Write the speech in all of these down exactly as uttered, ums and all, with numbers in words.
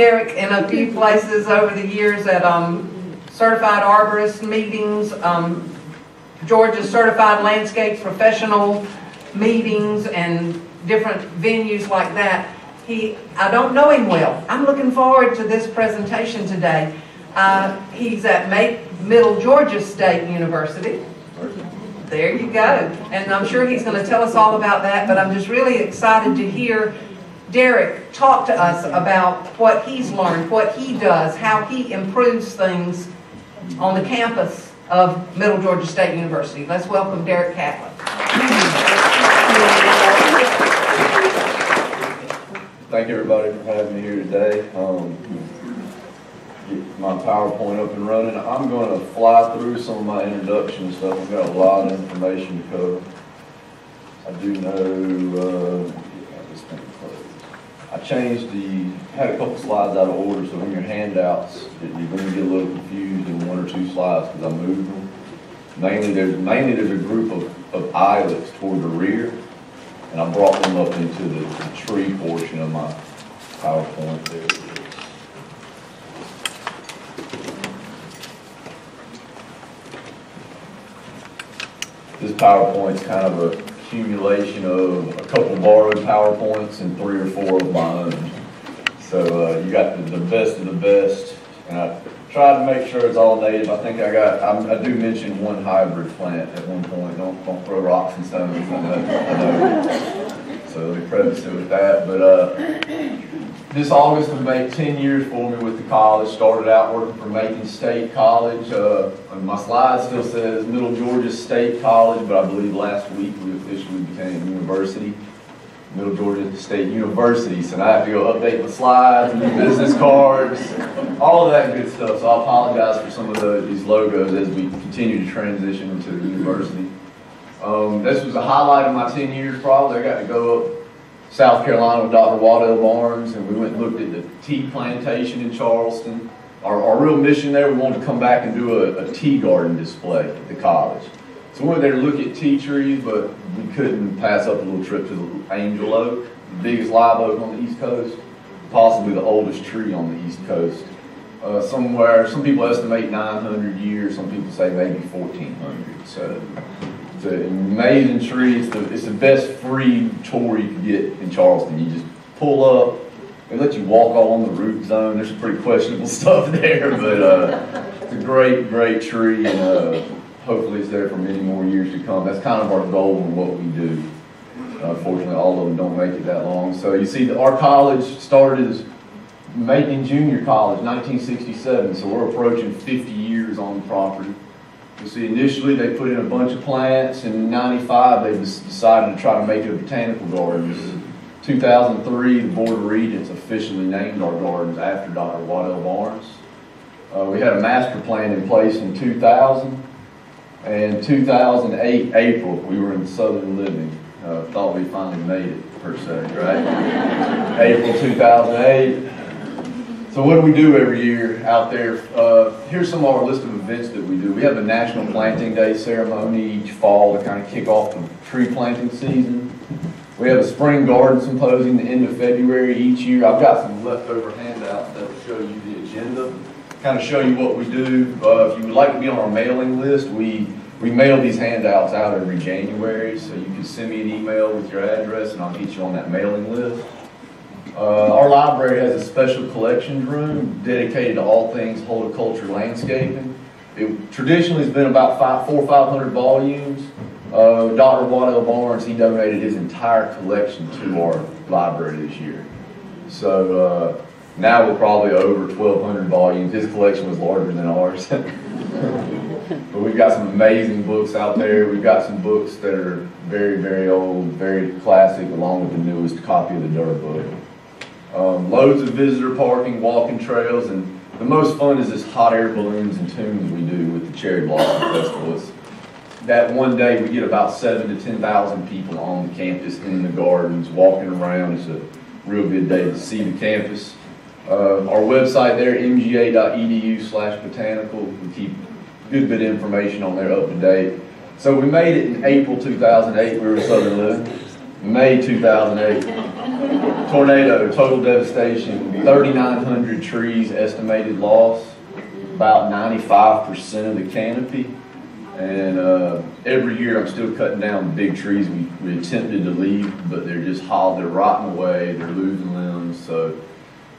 Derrick in a few places over the years at um, certified arborist meetings, um, Georgia certified landscape professional meetings, and different venues like that. He, I don't know him well. I'm looking forward to this presentation today. Uh, he's at May, Middle Georgia State University. There you go. And I'm sure he's going to tell us all about that, but I'm just really excited to hear Derrick talk to us about what he's learned, what he does, how he improves things on the campus of Middle Georgia State University. Let's welcome Derrick Catlett. Thank you, everybody, for having me here today. Um, Get my PowerPoint up and running. I'm going to fly through some of my introduction stuff. I've got a lot of information to cover. I do know, uh, yeah, this thing closed. I changed the, had a couple slides out of order, so in your handouts, it, you're going to get a little confused in one or two slides because I moved them. Mainly there's, mainly there's a group of, of islets toward the rear, and I brought them up into the, the tree portion of my PowerPoint there. This PowerPoint's kind of an accumulation of a couple borrowed PowerPoints and three or four of my own. So uh, you got the, the best of the best. And I tried to make sure it's all native. I think I got, I'm, I do mention one hybrid plant at one point. Don't, don't throw rocks and stones. I know. I know. So let me preface it with that. But uh, this August will make ten years for me with the college. Started out working for Macon State College. Uh, My slide still says Middle Georgia State College, but I believe last week we officially became university, Middle Georgia State University. So now I have to go update my slides, new business cards, all of that good stuff. So I apologize for some of the, these logos as we continue to transition into the university. Um, this was a highlight of my ten years probably. I got to go up South Carolina with Doctor Waddell Barnes, and we went and looked at the tea plantation in Charleston. Our, our real mission there, we wanted to come back and do a, a tea garden display at the college. So we went there to look at tea trees, but we couldn't pass up a little trip to Angel Oak, the biggest live oak on the East Coast, possibly the oldest tree on the East Coast. Uh, somewhere, some people estimate nine hundred years, some people say maybe fourteen hundred. So it's an amazing tree. It's the, it's the best free tour you can get in Charleston. You just pull up. They let you walk all on the root zone. There's some pretty questionable stuff there, but uh, it's a great, great tree, and uh, hopefully it's there for many more years to come. That's kind of our goal and what we do. Uh, unfortunately, all of them don't make it that long. So you see, our college started as Maiden Junior College, nineteen sixty-seven, so we're approaching fifty years on the property. You see, initially they put in a bunch of plants, and in ninety-five they decided to try to make it a botanical garden. two thousand three, the Board of Regents officially named our gardens after Doctor Waddell Barnes. Uh, we had a master plan in place in two thousand, and two thousand eight, April, we were in Southern Living. Uh, thought we finally made it, per se, right? April two thousand eight. So what do we do every year out there? Uh, here's some of our list of events that we do. We have a National Planting Day ceremony each fall to kind of kick off the tree planting season. We have a spring garden symposium the end of February each year. I've got some leftover handouts that will show you the agenda, kind of show you what we do. Uh, if you would like to be on our mailing list, we, we mail these handouts out every January, so you can send me an email with your address and I'll get you on that mailing list. Uh, our library has a special collections room dedicated to all things horticulture landscaping. It traditionally has been about five, four or five hundred volumes. Uh, Doctor Waddell Barnes, he donated his entire collection to our library this year. So uh, now we're probably over twelve hundred volumes. His collection was larger than ours. But we've got some amazing books out there. We've got some books that are very, very old, very classic, along with the newest copy of the Durr book. Um, loads of visitor parking, walking trails, and the most fun is this hot air balloons and tunes we do with the Cherry Blossom Festival. It's that one day we get about seven to ten thousand people on the campus in the gardens walking around. It's a real good day to see the campus. Uh, our website there, m g a dot e d u slash botanical. We keep a good bit of information on there up to date. So we made it in April two thousand eight. We were in Southern Living. May two thousand eight. tornado, total devastation, thirty-nine hundred trees estimated loss, about ninety-five percent of the canopy. And uh, every year I'm still cutting down big trees we, we attempted to leave, but they're just hauled, they're rotting away, they're losing limbs. So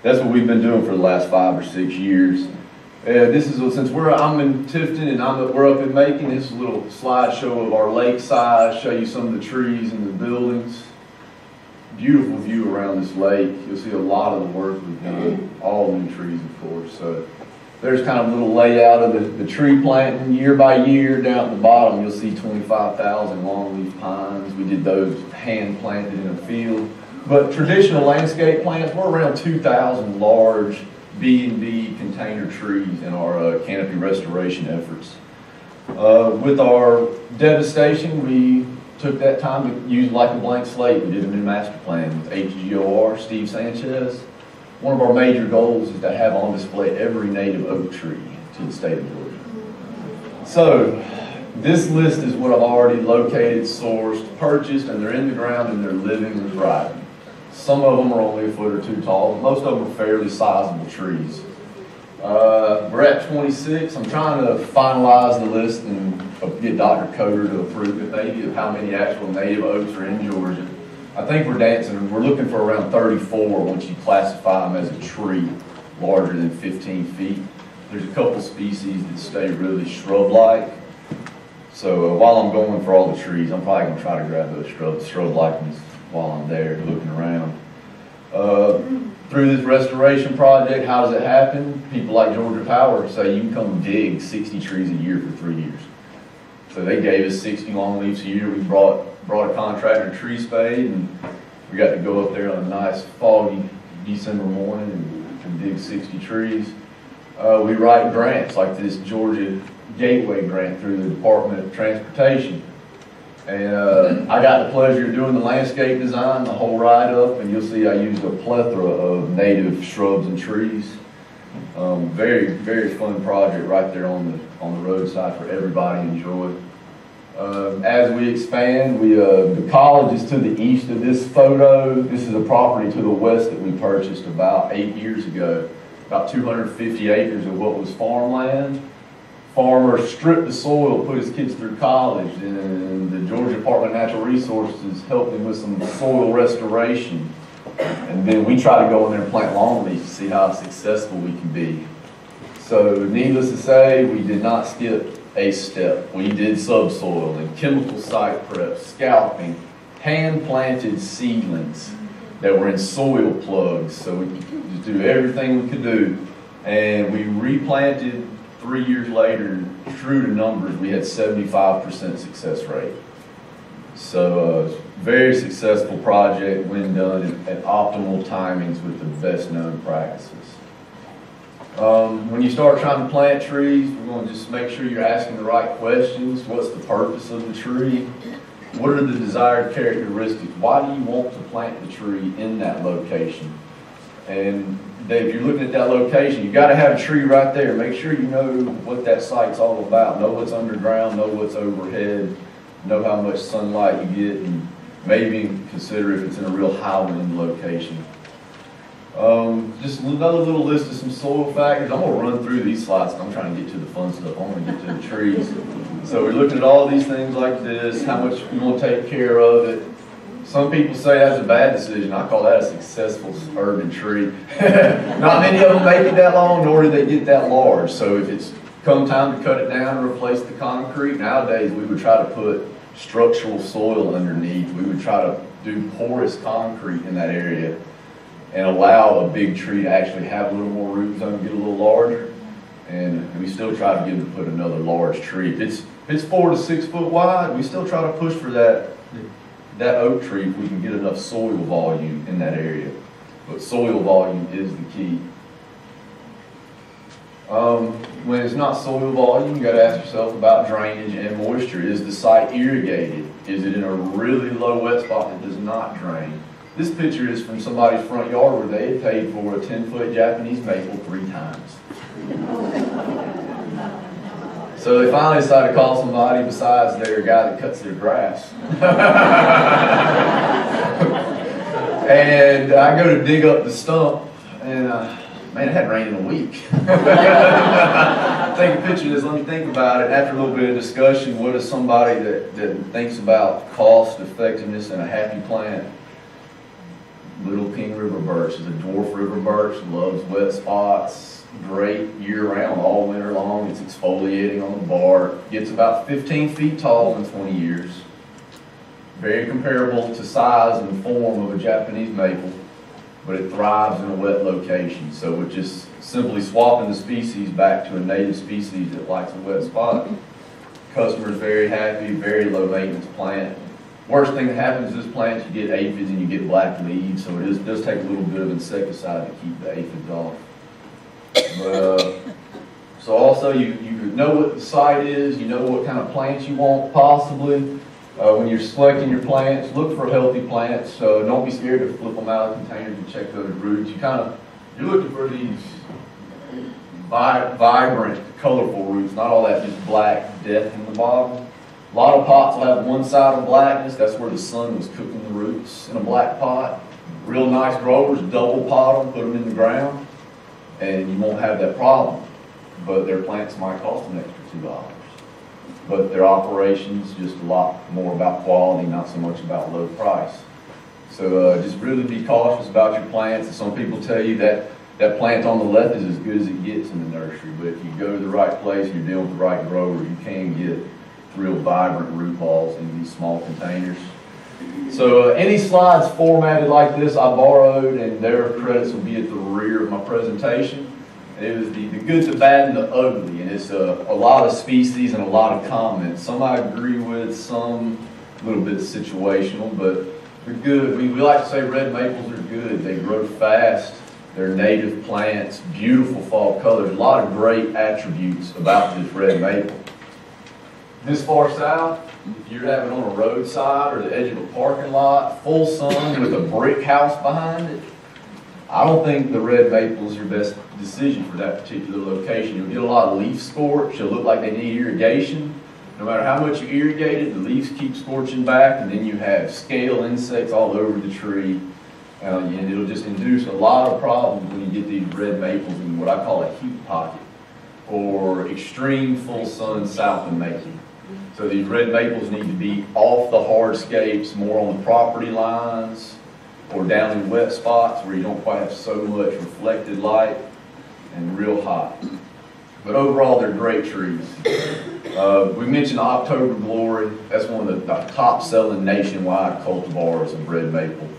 that's what we've been doing for the last five or six years. Uh, this is since we're I'm in Tifton and I'm we're up in Macon. This is a little slideshow of our lakeside. Show you some of the trees and the buildings. Beautiful view around this lake. You'll see a lot of the work we've done, all new trees, of course. So there's kind of a little layout of the, the tree planting year by year. Down at the bottom, you'll see twenty-five thousand longleaf pines. We did those hand planted in a field. But traditional landscape plants, we're around two thousand large B and B container trees in our uh, canopy restoration efforts. Uh, with our devastation, we took that time to use like a blank slate. We did a new master plan with H G O R, Steve Sanchez. One of our major goals is to have on display every native oak tree to the state of Georgia. So this list is what I've already located, sourced, purchased, and they're in the ground and they're living and thriving. Some of them are only a foot or two tall. Most of them are fairly sizable trees. Uh, we're at twenty-six. I'm trying to finalize the list and get Doctor Coder to approve it, maybe, of how many actual native oaks are in Georgia. I think we're dancing. We're looking for around thirty-four once you classify them as a tree larger than fifteen feet. There's a couple species that stay really shrub-like. So uh, while I'm going for all the trees, I'm probably going to try to grab those shrub, shrub-like ones while I'm there looking around. Uh, through this restoration project, how does it happen? People like Georgia Power say you can come dig sixty trees a year for three years. So they gave us sixty longleafs a year. We brought brought a contractor, Tree Spade, and we got to go up there on a nice foggy December morning and, and dig sixty trees. Uh, we write grants like this Georgia Gateway grant through the Department of Transportation. And uh, I got the pleasure of doing the landscape design, the whole write-up, and you'll see I used a plethora of native shrubs and trees. Um, very, very fun project right there on the on the roadside for everybody to enjoy. Uh, as we expand, we uh, the college is to the east of this photo. This is a property to the west that we purchased about eight years ago. About two hundred fifty acres of what was farmland. Farmer stripped the soil, put his kids through college, and the Georgia Department of Natural Resources helped him with some soil restoration. And then we try to go in there and plant longleaf to see how successful we can be. So needless to say, we did not skip a step. We did subsoil and chemical site prep, scalping, hand-planted seedlings that were in soil plugs. So we could do everything we could do. And we replanted. Three years later, true to numbers, we had seventy-five percent success rate. So, uh, very successful project when done at optimal timings with the best known practices. Um, when you start trying to plant trees, we're going to just make sure you're asking the right questions. What's the purpose of the tree? What are the desired characteristics? Why do you want to plant the tree in that location? And if you're looking at that location, you've got to have a tree right there. Make sure you know what that site's all about. Know what's underground, know what's overhead, know how much sunlight you get, and maybe consider if it's in a real highland location. Um, just another little list of some soil factors. I'm going to run through these slides. I'm trying to get to the fun stuff. I want to get to the trees. So we're looking at all these things like this, how much you want to take care of it. Some people say that's a bad decision. I call that a successful urban tree. Not many of them make it that long, nor do they get that large. So if it's come time to cut it down and replace the concrete, nowadays we would try to put structural soil underneath. We would try to do porous concrete in that area and allow a big tree to actually have a little more root zone, get a little larger. And we still try to get them to put another large tree. If it's, if it's four to six foot wide, we still try to push for that. That oak tree, if we can get enough soil volume in that area. But soil volume is the key. Um, when it's not soil volume, you got to ask yourself about drainage and moisture. Is the site irrigated? Is it in a really low wet spot that does not drain? This picture is from somebody's front yard where they had paid for a ten foot Japanese maple three times. So they finally decided to call somebody besides their guy that cuts their grass. And I go to dig up the stump, and uh, man, it hadn't rained in a week. Take a picture of this, let me think about it. After a little bit of discussion, what is somebody that, that thinks about cost, effectiveness, and a happy plant? Little King River Birch is a dwarf river birch, loves wet spots, great year-round, all winter long. It's exfoliating on the bark. Gets about fifteen feet tall in twenty years. Very comparable to size and form of a Japanese maple, but it thrives in a wet location. So we're just simply swapping the species back to a native species that likes a wet spot. Customer's very happy, very low maintenance plant. Worst thing that happens to this plant, you get aphids and you get black leaves, so it is, does take a little bit of insecticide to keep the aphids off. But, uh, so also you, you know what the site is, you know what kind of plants you want possibly. Uh, when you're selecting your plants, look for healthy plants, so don't be scared to flip them out of containers and check those roots. You kind of, you're looking for these vi vibrant, colorful roots, not all that just black death in the bottom. A lot of pots will have one side of blackness, that's where the sun was cooking the roots in a black pot. Real nice growers double pot them, put them in the ground, and you won't have that problem. But their plants might cost an extra two dollars. But their operations just a lot more about quality, not so much about low price. So uh, just really be cautious about your plants. And some people tell you that that plant on the left is as good as it gets in the nursery, but if you go to the right place and you're dealing with the right grower, you can get real vibrant root balls in these small containers. So uh, any slides formatted like this I borrowed, and their credits will be at the rear of my presentation. It was the, the good, the bad, and the ugly, and it's a, a lot of species and a lot of comments. Some I agree with, some a little bit situational, but they're good. We, we like to say red maples are good. They grow fast. They're native plants, beautiful fall colors, a lot of great attributes about this red maple. This far south, if you're having on a roadside or the edge of a parking lot, full sun with a brick house behind it, I don't think the red maple is your best decision for that particular location. You'll get a lot of leaf scorch. It'll look like they need irrigation. No matter how much you irrigate it, the leaves keep scorching back, and then you have scale insects all over the tree. Uh, and it'll just induce a lot of problems when you get these red maples in what I call a heat pocket or extreme full sun south of Macon. So these red maples need to be off the hardscapes, more on the property lines, or down in wet spots where you don't quite have so much reflected light and real hot. But overall, they're great trees. Uh, we mentioned October Glory. That's one of the, the top-selling nationwide cultivars of red maple.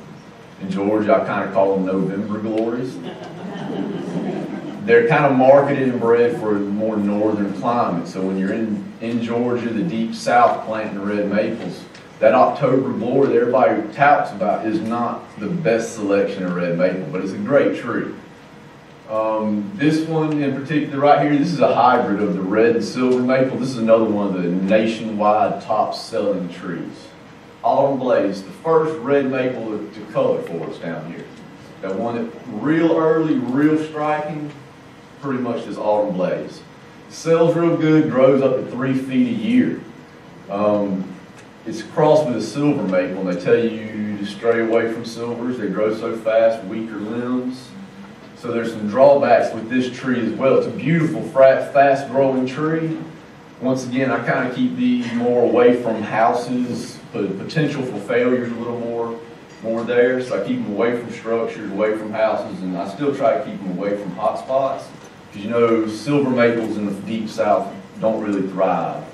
In Georgia, I kind of call them November Glories. They're kind of marketed and bred for a more northern climate. So when you're in, in Georgia, the deep south, planting red maples, that October Glory that everybody touts about is not the best selection of red maple, but it's a great tree. Um, this one in particular right here, this is a hybrid of the red and silver maple. This is another one of the nationwide top-selling trees. Autumn Blaze, the first red maple to color for us down here. That one that real early, real striking, pretty much this Autumn Blaze. Sells real good, grows up to three feet a year. Um, It's crossed with a silver maple, and they tell you to stray away from silvers. They grow so fast, weaker limbs. So there's some drawbacks with this tree as well. It's a beautiful, fast-growing tree. Once again, I kind of keep these more away from houses, but the potential for failure is a little more, more there. So I keep them away from structures, away from houses, and I still try to keep them away from hot spots. Because you know, silver maples in the deep south don't really thrive.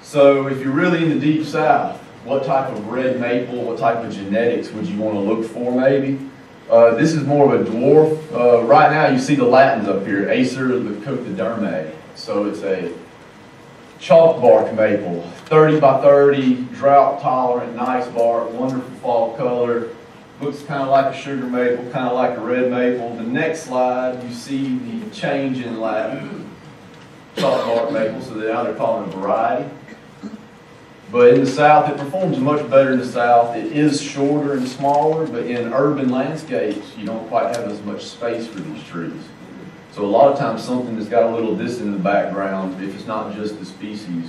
So if you're really in the deep south, what type of red maple, what type of genetics would you want to look for maybe? Uh, this is more of a dwarf. Uh, right now you see the Latins up here, Acer leucopidermae. So it's a chalk bark maple, thirty by thirty, drought tolerant, nice bark, wonderful fall color. Looks kind of like a sugar maple, kind of like a red maple. The next slide you see the change in Latin. Chalk bark maple, so now they're calling it a variety. But in the South, it performs much better in the South. It is shorter and smaller, but in urban landscapes, you don't quite have as much space for these trees. So a lot of times, something that's got a little this in the background, if it's not just the species,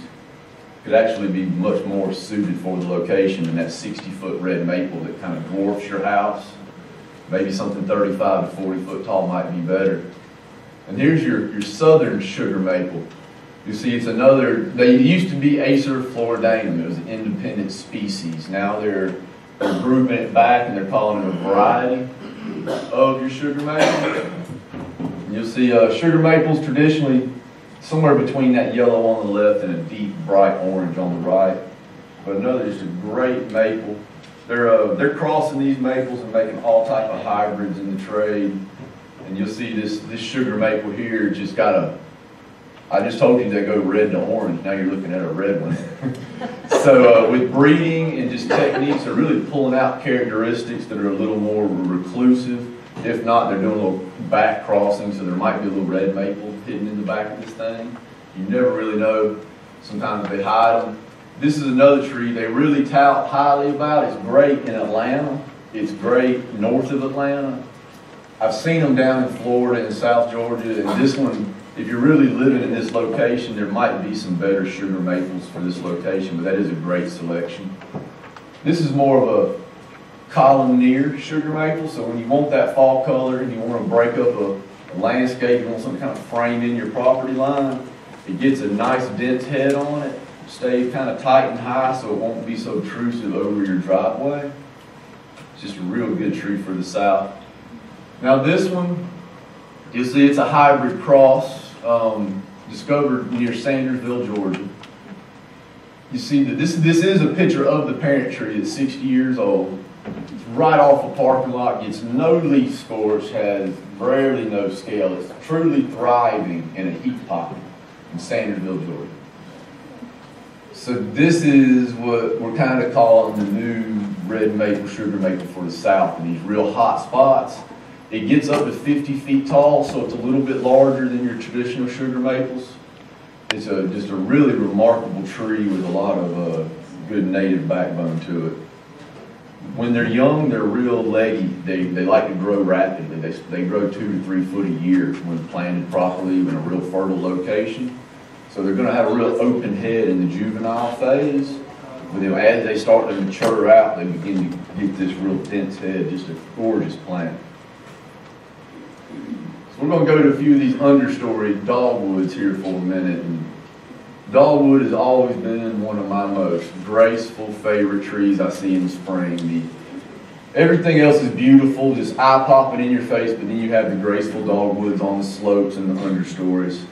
could actually be much more suited for the location than that sixty foot red maple that kind of dwarfs your house. Maybe something thirty-five to forty foot tall might be better. And here's your, your southern sugar maple. You see, it's another, they used to be Acer floridanum. It was an independent species. Now they're, they're grouping it back and they're calling it a variety of your sugar maple. And you'll see uh, sugar maples traditionally somewhere between that yellow on the left and a deep bright orange on the right. But another is a great maple. They're, uh, they're crossing these maples and making all type of hybrids in the trade. And you'll see this, this sugar maple here just got a, I just told you they go red to orange, now you're looking at a red one. So uh, with breeding and just techniques, they're really pulling out characteristics that are a little more reclusive. If not, they're doing a little back crossing, so there might be a little red maple hidden in the back of this thing. You never really know. Sometimes they hide them. This is another tree they really tout highly about. It's great in Atlanta. It's great north of Atlanta. I've seen them down in Florida and South Georgia, and this one, if you're really living in this location, there might be some better sugar maples for this location, but that is a great selection. This is more of a columnar sugar maple, so when you want that fall color and you want to break up a, a landscape, you want some kind of frame in your property line, it gets a nice dense head on it, stays kind of tight and high so it won't be so obtrusive over your driveway. It's just a real good tree for the south. Now this one, you'll see it's a hybrid cross. Um, discovered near Sandersville, Georgia. You see that this this is a picture of the parent tree. It's sixty years old. It's right off a parking lot. Gets no leaf scorch. Has rarely no scale. It's truly thriving in a heat pocket in Sandersville, Georgia. So this is what we're kind of calling the new red maple, sugar maple for the south in these real hot spots. It gets up to fifty feet tall, so it's a little bit larger than your traditional sugar maples. It's a, just a really remarkable tree with a lot of uh, good native backbone to it. When they're young, they're real leggy. They, they like to grow rapidly. They, they grow two to three foot a year when planted properly in a real fertile location. So they're going to have a real open head in the juvenile phase. But then as they start to mature out, they begin to get this real dense head, just a gorgeous plant. We're going to go to a few of these understory dogwoods here for a minute. And dogwood has always been one of my most graceful favorite trees I see in the spring. The, everything else is beautiful, just eye-popping in your face, but then you have the graceful dogwoods on the slopes and the understories.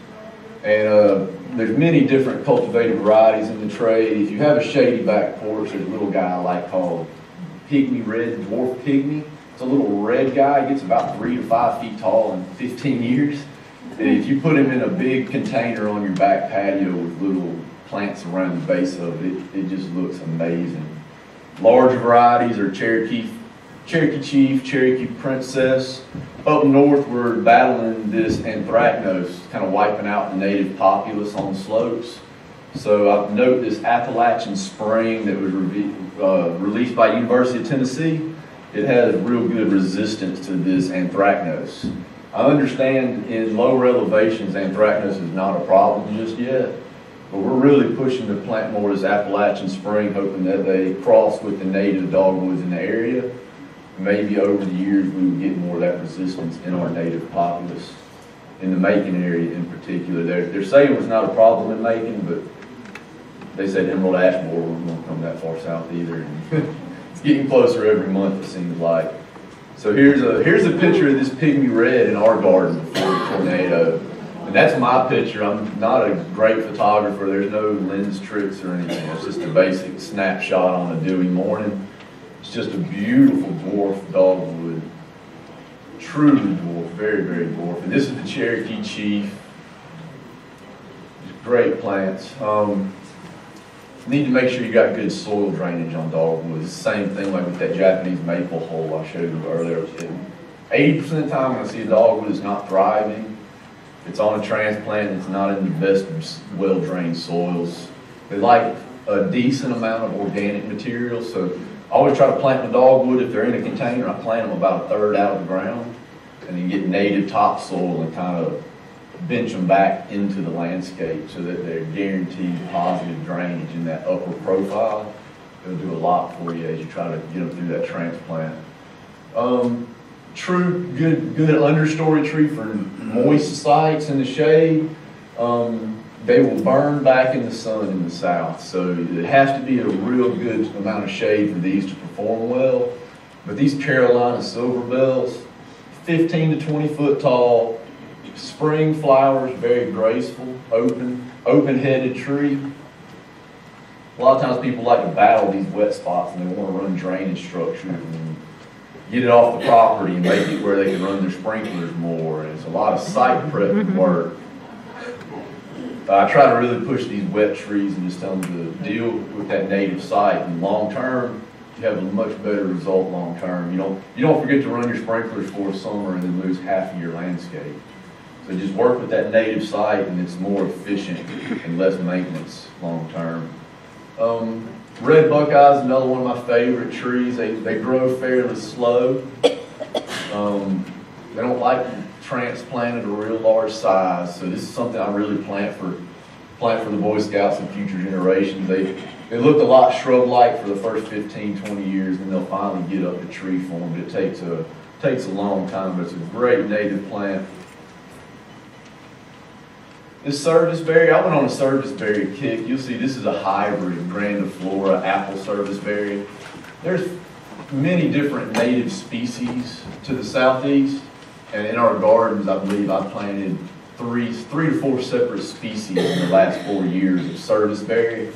And uh, there's many different cultivated varieties in the trade. If you have a shady back porch, there's a little guy I like called pygmy red, dwarf pygmy. A little red guy, he gets about three to five feet tall in fifteen years. And if you put him in a big container on your back patio with little plants around the base of it, it just looks amazing. Large varieties are Cherokee, Cherokee Chief, Cherokee Princess. Up north, we're battling this anthracnose, kind of wiping out the native populace on the slopes. So I've noted this Appalachian Spring that was re uh, released by University of Tennessee. It has real good resistance to this anthracnose. I understand in lower elevations, anthracnose is not a problem just yet, but we're really pushing to plant more as Appalachian Spring, hoping that they cross with the native dogwoods in the area. Maybe over the years, we would get more of that resistance in our native populace, in the Macon area in particular. They're, they're saying it was not a problem in Macon, but they said Emerald Ash Borer won't come that far south either. Getting closer every month, it seems like. So here's a here's a picture of this pygmy red in our garden before the tornado, and that's my picture. I'm not a great photographer. There's no lens tricks or anything. It's just a basic snapshot on a dewy morning. It's just a beautiful dwarf dogwood, truly dwarf, very very dwarf. And this is the Cherokee Chief. Great plants. Um, Need to make sure you got good soil drainage on dogwoods. Same thing like with that Japanese maple hole I showed you earlier. eighty percent of the time when I see a dogwood is not thriving, it's on a transplant, it's not in the best well-drained soils. They like a decent amount of organic material, so I always try to plant the dogwood if they're in a container. I plant them about a third out of the ground and then get native topsoil and kind of bench them back into the landscape so that they're guaranteed positive drainage in that upper profile. It'll do a lot for you as you try to get them through that transplant. Um, true, good, good understory tree for moist sites in the shade. Um, they will burn back in the sun in the south, so it has to be a real good amount of shade for these to perform well. But these Carolina silver bells, fifteen to twenty foot tall, spring flowers, very graceful, open, open-headed tree. A lot of times people like to battle these wet spots and they want to run drainage structures and get it off the property and make it where they can run their sprinklers more. And it's a lot of site prep work. I try to really push these wet trees and just tell them to deal with that native site, and long-term, you have a much better result long-term. You don't, you don't forget to run your sprinklers for the summer and then lose half of your landscape. So just work with that native site, and it's more efficient and less maintenance long-term. Um, red buckeye is another one of my favorite trees. They, they grow fairly slow. Um, they don't like transplanted a real large size, so this is something I really plant for plant for the Boy Scouts and future generations. They, they look a lot shrub-like for the first fifteen, twenty years, and they'll finally get up to tree form, but it takes a, takes a long time, but it's a great native plant. This serviceberry, I went on a serviceberry kick. You'll see this is a hybrid of grandiflora, apple serviceberry. There's many different native species to the southeast, and in our gardens, I believe I planted three, three to four separate species in the last four years of serviceberry.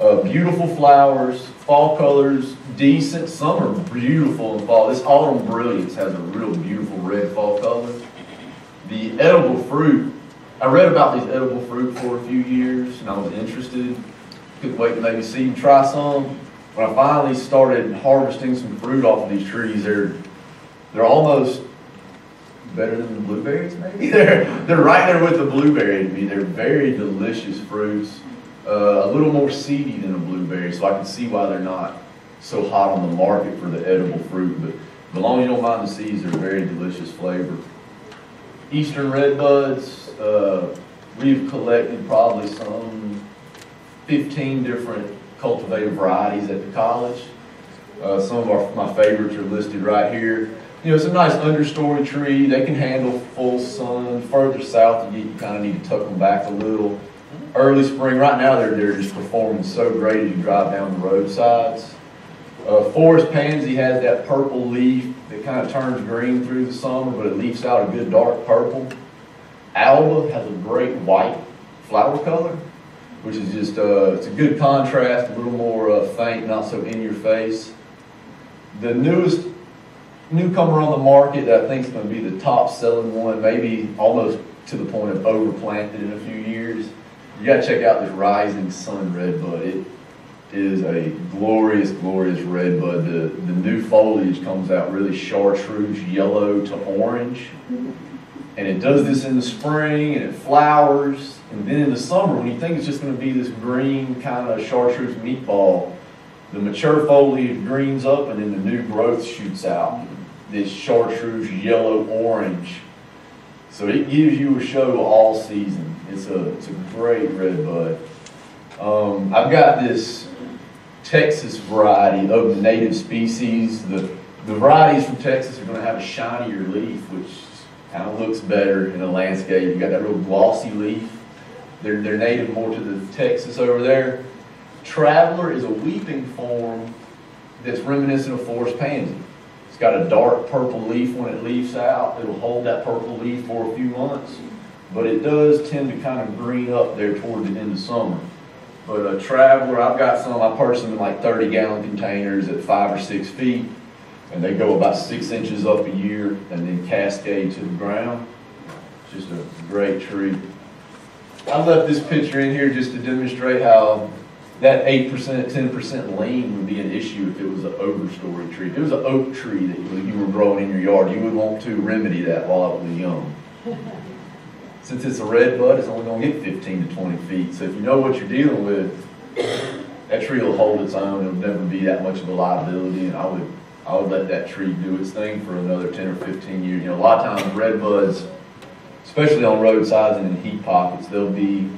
Uh, beautiful flowers, fall colors, decent. Some are beautiful in fall. This Autumn Brilliance has a real beautiful red fall color. The edible fruit, I read about these edible fruit for a few years, and I was interested. Couldn't wait to maybe see and try some. When I finally started harvesting some fruit off of these trees, they're they're almost better than the blueberries, maybe. They're they're right there with the blueberry to me. They're very delicious fruits. Uh, a little more seedy than a blueberry, so I can see why they're not so hot on the market for the edible fruit. But as long as you don't mind the seeds, they're very delicious flavor. Eastern red buds. Uh, we've collected probably some fifteen different cultivated varieties at the college. Uh, some of our, my favorites are listed right here. You know, it's a nice understory tree. They can handle full sun. Further south, you, you kind of need to tuck them back a little. Early spring, right now they're, they're just performing so great as you drive down the roadsides. Uh, forest pansy has that purple leaf that kind of turns green through the summer, but it leaves out a good dark purple. Alba has a great white flower color, which is just uh, it's a good contrast, a little more uh, faint, not so in your face. The newest newcomer on the market that I think is going to be the top selling one, maybe almost to the point of overplanted in a few years. You got to check out this Rising Sun Redbud. It is a glorious, glorious redbud. The the new foliage comes out really chartreuse yellow to orange. And it does this in the spring, and it flowers, and then in the summer, when you think it's just going to be this green kind of chartreuse meatball, the mature foliage greens up, and then the new growth shoots out, this chartreuse yellow-orange. So it gives you a show all season. It's a, it's a great red bud. Um, I've got this Texas variety of the native species. The, the varieties from Texas are going to have a shinier leaf, which kind of looks better in the landscape. You've got that real glossy leaf. They're, they're native more to the Texas over there. Traveler is a weeping form that's reminiscent of forest pansy. It's got a dark purple leaf when it leaves out. It'll hold that purple leaf for a few months, but it does tend to kind of green up there toward the end of summer. But a traveler, I've got some, I purchased them in like thirty gallon containers at five or six feet. And they go about six inches up a year and then cascade to the ground. Just a great tree. I left this picture in here just to demonstrate how that eight percent, ten percent lean would be an issue if it was an overstory tree. If it was an oak tree that you were growing in your yard, you would want to remedy that while it was young. Since it's a red bud, it's only going to get fifteen to twenty feet. So if you know what you're dealing with, that tree will hold its own. It'll never be that much of a liability, and I would I would let that tree do its thing for another ten or fifteen years. You know, a lot of times red buds, especially on roadsides and in heat pockets, they'll be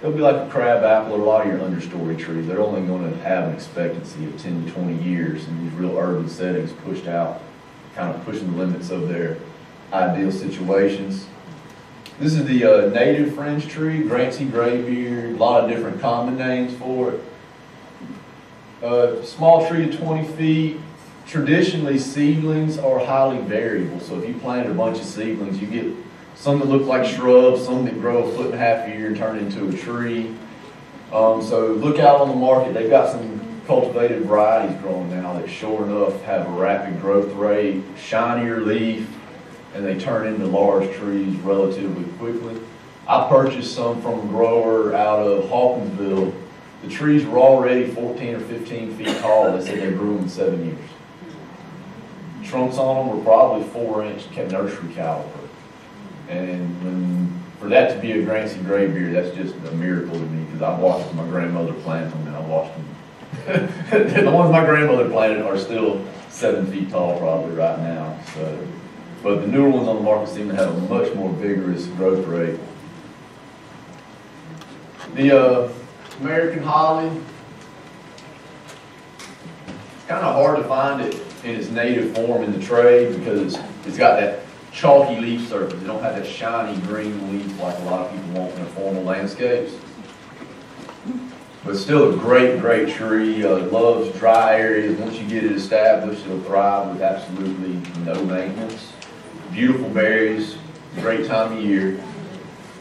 they'll be like a crab apple or a lot of your understory trees. They're only going to have an expectancy of ten to twenty years in these real urban settings, pushed out, kind of pushing the limits of their ideal situations. This is the uh, native fringe tree, Grancy Graybeard, a lot of different common names for it. Uh, small tree to twenty feet. Traditionally, seedlings are highly variable, so if you plant a bunch of seedlings, you get some that look like shrubs, some that grow a foot and a half a year and turn into a tree. Um, so look out on the market. They've got some cultivated varieties growing now that sure enough have a rapid growth rate, shinier leaf, and they turn into large trees relatively quickly. I purchased some from a grower out of Hawkinsville. The trees were already fourteen or fifteen feet tall. They said they grew in seven years. Trunks on them were probably four inch nursery caliber. And when, for that to be a Grancy Graybeard, that's just a miracle to me, because I watched my grandmother plant them, and I watched them. The ones my grandmother planted are still seven feet tall probably right now. So, but the newer ones on the market seem to have a much more vigorous growth rate. The uh, American holly, it's kind of hard to find it in its native form in the trade, because it's, it's got that chalky leaf surface. They don't have that shiny green leaf like a lot of people want in their formal landscapes. But still a great, great tree. Uh, it loves dry areas. Once you get it established, it'll thrive with absolutely no maintenance. Beautiful berries, great time of year.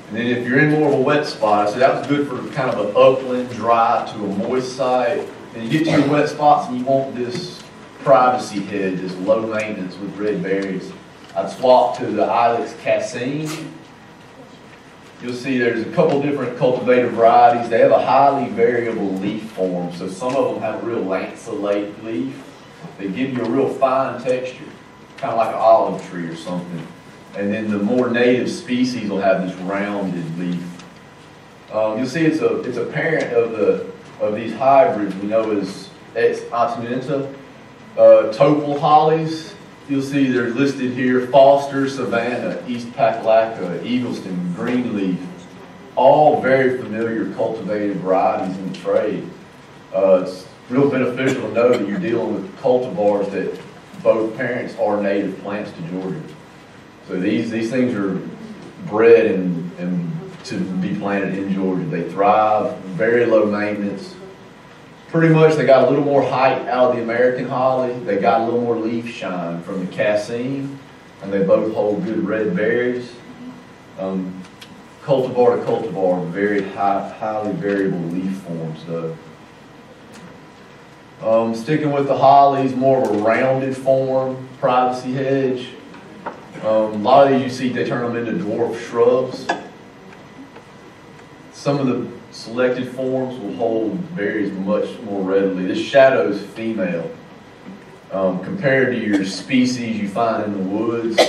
And then if you're in more of a wet spot, so that was good for kind of an upland, dry to a moist site. And you get to your wet spots and you want this privacy hedge, this low maintenance with red berries, I'd swap to the Ilex cassine. You'll see there's a couple different cultivated varieties. They have a highly variable leaf form, so some of them have a real lanceolate leaf. They give you a real fine texture, kind of like an olive tree or something. And then the more native species will have this rounded leaf. Um, you'll see it's a it's a parent of the of these hybrids we know as Ex Continenta, uh, Topal hollies. You'll see they're listed here: Foster, Savannah, East Palatka, Eagleston, Greenleaf, all very familiar cultivated varieties in the trade. Uh, it's real beneficial to know that you're dealing with cultivars that both parents are native plants to Georgia. So these, these things are bred and, and to be planted in Georgia. They thrive, very low maintenance. Pretty much they got a little more height out of the American holly, they got a little more leaf shine from the cassine, and they both hold good red berries. Um, cultivar to cultivar, very high, highly variable leaf forms though. Um, sticking with the hollies, more of a rounded form, privacy hedge. Um, a lot of these you see, they turn them into dwarf shrubs. Some of the selected forms will hold berries much more readily. This shadow's female. Um, compared to your species you find in the woods,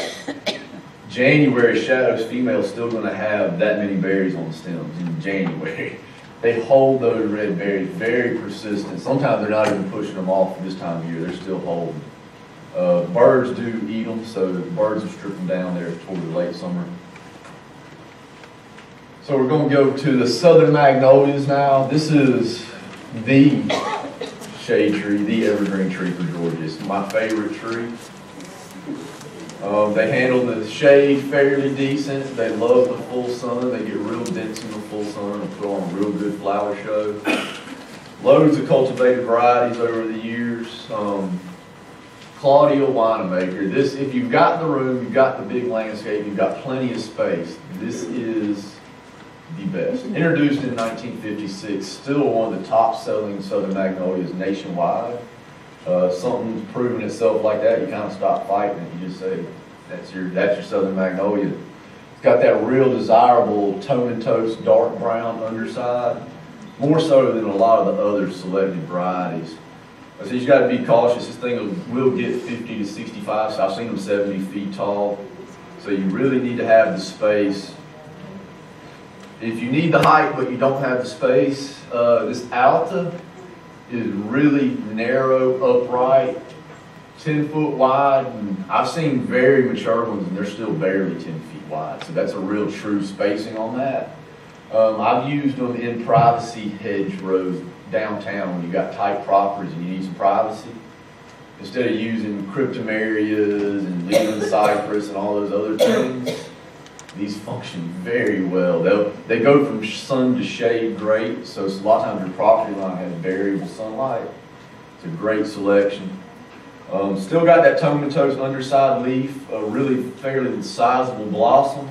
January shadow's female still going to have that many berries on the stems in January. They hold those red berries very persistent. Sometimes they're not even pushing them off this time of year. They're still holding. Uh, birds do eat them, so the birds will strip them down there toward the late summer. So we're going to go to the southern magnolias now. This is the shade tree, the evergreen tree for Georgia. It's my favorite tree. Um, they handle the shade fairly decent. They love the full sun. They get real dense in the full sun and put on a real good flower show. Loads of cultivated varieties over the years. Um, Claudia Winemaker. This, if you've got the room, you've got the big landscape, you've got plenty of space, this is the best. Introduced in nineteen fifty-six, still one of the top-selling southern magnolias nationwide. Uh, something's proven itself like that, you kind of stop fighting it. You just say, that's your, that's your southern magnolia. It's got that real desirable tone and toast, dark brown underside, more so than a lot of the other selected varieties. So you've got to be cautious. This thing will get fifty to sixty-five, so I've seen them seventy feet tall. So you really need to have the space. If you need the height but you don't have the space, uh, this Alta is really narrow, upright, ten foot wide. And I've seen very mature ones and they're still barely ten feet. feet wide. So that's a real true spacing on that. Um, I've used them in privacy hedge rows downtown when you've got tight properties and you need some privacy. Instead of using cryptomerias and leaning cypress and all those other things, these function very well. They'll, they go from sun to shade great, so a lot of times your property line has variable sunlight. It's a great selection. Um, still got that tomatose underside leaf, a really fairly sizable blossom,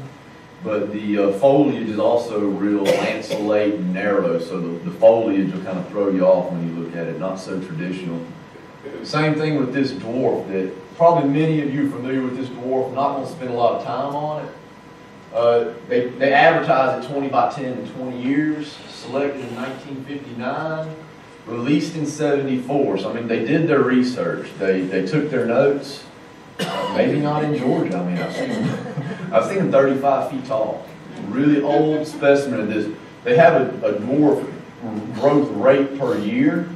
but the uh, foliage is also real lanceolate and narrow, so the, the foliage will kind of throw you off when you look at it, not so traditional. Same thing with this dwarf that probably many of you are familiar with this dwarf, not going to spend a lot of time on it. Uh, they, they advertised at twenty by ten in twenty years, selected in nineteen fifty-nine, released in seventy-four. So, I mean, they did their research. They, they took their notes. Uh, maybe not in Georgia. I mean, I've seen them, I've seen them thirty-five feet tall. Really old specimen of this. They have a, a dwarf growth rate per year.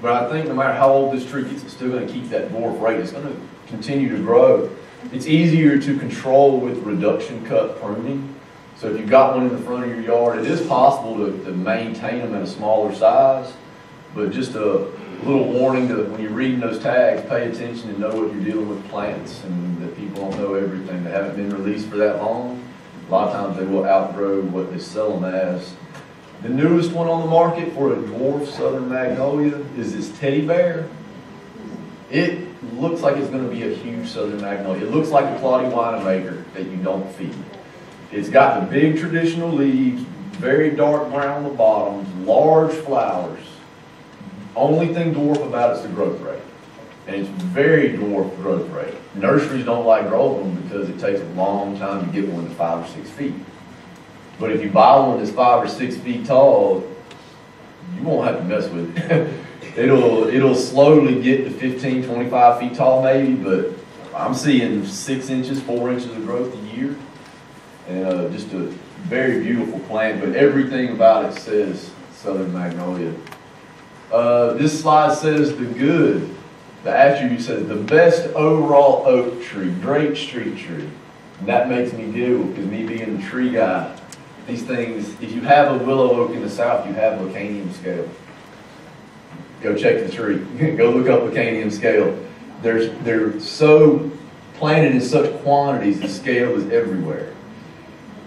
But I think no matter how old this tree gets, it's still going to keep that dwarf rate. It's going to continue to grow. It's easier to control with reduction cut pruning. So if you've got one in the front of your yard, it is possible to, to maintain them at a smaller size. But just a little warning that when you're reading those tags, pay attention and know what you're dealing with plants, and that people don't know everything. They haven't been released for that long. A lot of times they will outgrow what they sell them as. The newest one on the market for a dwarf southern magnolia is this teddy bear. It looks like it's going to be a huge southern magnolia. It looks like a Claudia winemaker that you don't feed. It's got the big traditional leaves, very dark brown on the bottoms, large flowers. Only thing dwarf about it is the growth rate. And it's very dwarf growth rate. Nurseries don't like growing them because it takes a long time to get one to five or six feet. But if you buy one that's five or six feet tall, you won't have to mess with it. it'll, it'll slowly get to fifteen, twenty-five feet tall maybe, but I'm seeing six inches, four inches of growth a year. And uh, just a very beautiful plant, but everything about it says Southern Magnolia. Uh, this slide says the good, the attribute says the best overall oak tree, great street tree. And that makes me giggle because me being a tree guy, these things, if you have a willow oak in the south, you have Lacanium scale. Go check the tree. Go look up Lacanium scale. They're, they're so planted in such quantities, the scale is everywhere.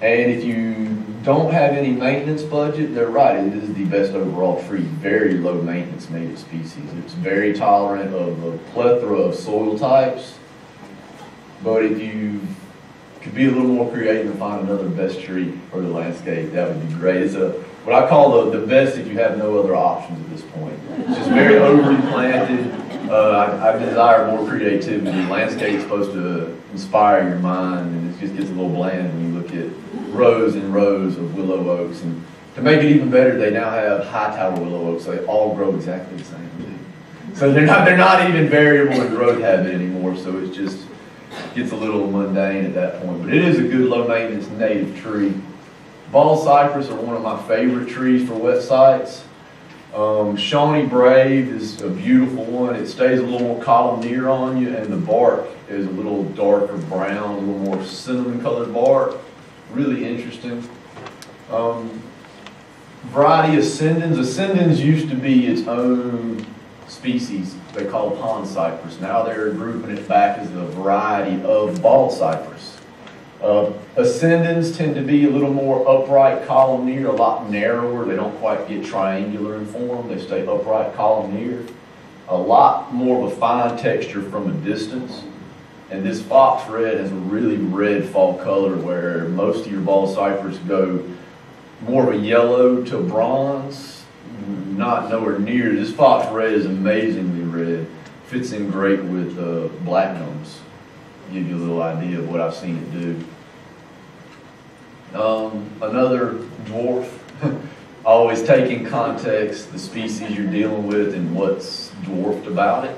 And if you don't have any maintenance budget, they're right. It is the best overall tree. Very low maintenance native species. It's very tolerant of a plethora of soil types. But if you could be a little more creative and find another best tree for the landscape, that would be great. It's a, what I call the, the best if you have no other options at this point. It's just very overly planted. Uh, I, I desire more creativity. Landscape is supposed to inspire your mind, and it just gets a little bland when you look at rows and rows of willow oaks. And to make it even better, they now have high tower willow oaks, so they all grow exactly the same. So they're not, they're not even variable in growth habit anymore, so it's just gets a little mundane at that point, but it is a good low-maintenance native tree. Bald cypress are one of my favorite trees for wet sites. Um, Shawnee Brave is a beautiful one. It stays a little more columnar on you, and the bark is a little darker brown, a little more cinnamon-colored bark. Really interesting. Um, variety Ascendens. Ascendens used to be its own species they call pond cypress. Now they're grouping it back as a variety of bald cypress. Uh, ascendens tend to be a little more upright, columnar, a lot narrower. They don't quite get triangular in form. They stay upright, columnar. A lot more of a fine texture from a distance. And this fox red has a really red fall color where most of your bald cypress go more of a yellow to bronze. Not nowhere near. This fox red is amazingly red. Fits in great with uh, blackgums. Give you a little idea of what I've seen it do. Um, another dwarf. Always take in context the species you're dealing with and what's dwarfed about it.